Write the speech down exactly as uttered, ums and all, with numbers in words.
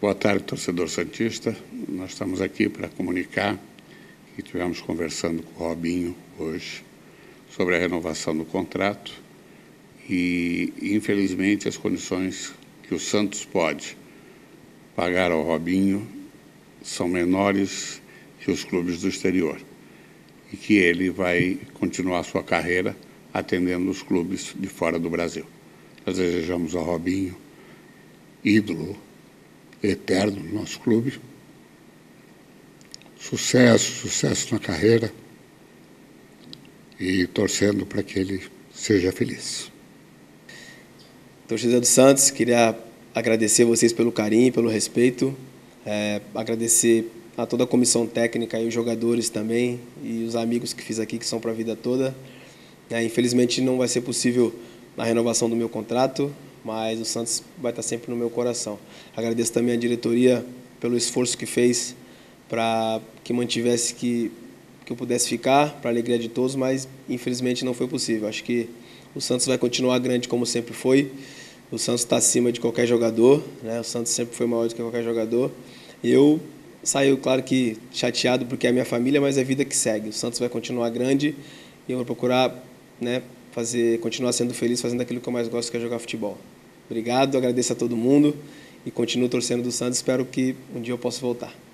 Boa tarde, torcedor santista. Nós estamos aqui para comunicar que estivemos conversando com o Robinho hoje sobre a renovação do contrato e, infelizmente, as condições que o Santos pode pagar ao Robinho são menores que os clubes do exterior e que ele vai continuar sua carreira atendendo os clubes de fora do Brasil. Nós desejamos ao Robinho, ídolo eterno do nosso clube, sucesso, sucesso na carreira e torcendo para que ele seja feliz. Torcedor do Santos, queria agradecer a vocês pelo carinho, pelo respeito, é, agradecer a toda a comissão técnica e os jogadores também e os amigos que fiz aqui, que são para a vida toda. É, infelizmente não vai ser possível a renovação do meu contrato, mas o Santos vai estar sempre no meu coração. Agradeço também a diretoria pelo esforço que fez para que mantivesse que, que eu pudesse ficar, para a alegria de todos, mas infelizmente não foi possível. Acho que o Santos vai continuar grande como sempre foi. O Santos está acima de qualquer jogador, né? O Santos sempre foi maior do que qualquer jogador. Eu saio, claro que chateado porque é a minha família, mas é a vida que segue. O Santos vai continuar grande e eu vou procurar, né, fazer, continuar sendo feliz, fazendo aquilo que eu mais gosto, que é jogar futebol. Obrigado, agradeço a todo mundo e continuo torcendo do Santos. Espero que um dia eu possa voltar.